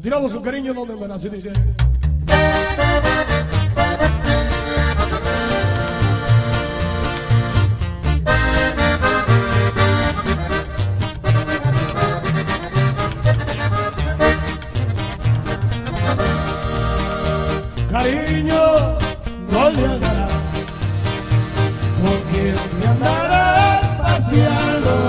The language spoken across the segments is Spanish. Tiramos un cariño donde andaras, así dice. Cariño, donde andarás, porque te andarás paseando.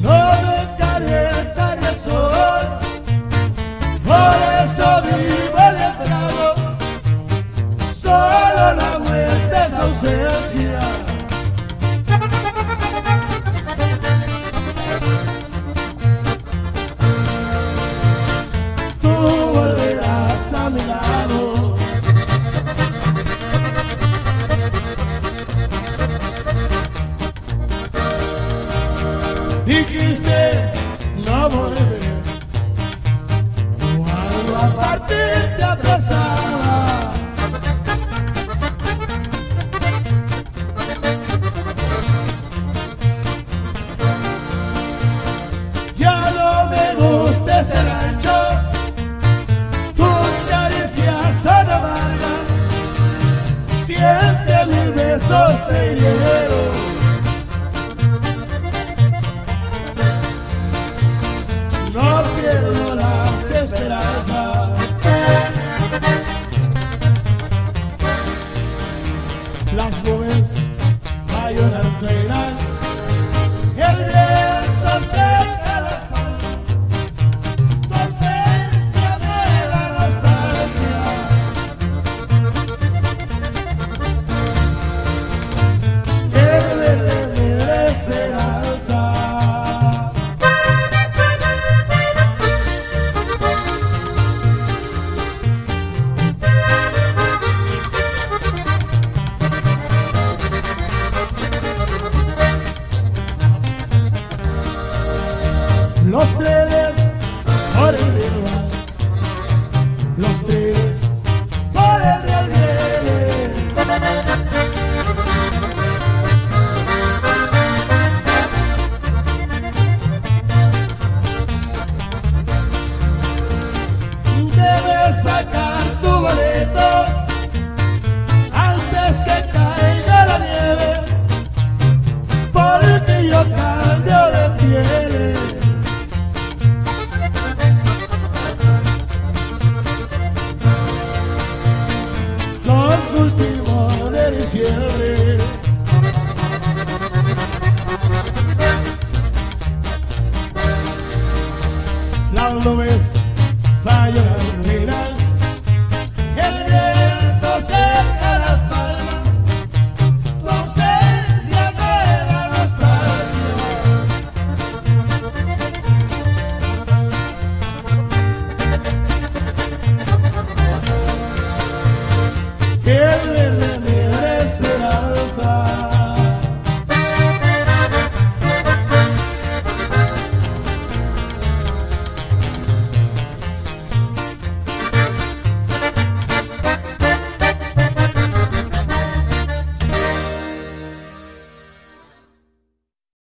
No me calienta ni el sol, por eso vivo en el trago. Solo la muerte es ausencia. Dijiste no volveré, cuando aparte te abrazaba. Ya no me gusta este rancho, tus caricias son amargas. Si es que mis besos te hirieron, pierdo las esperanzas. Las nubes a llorar traerán el bien.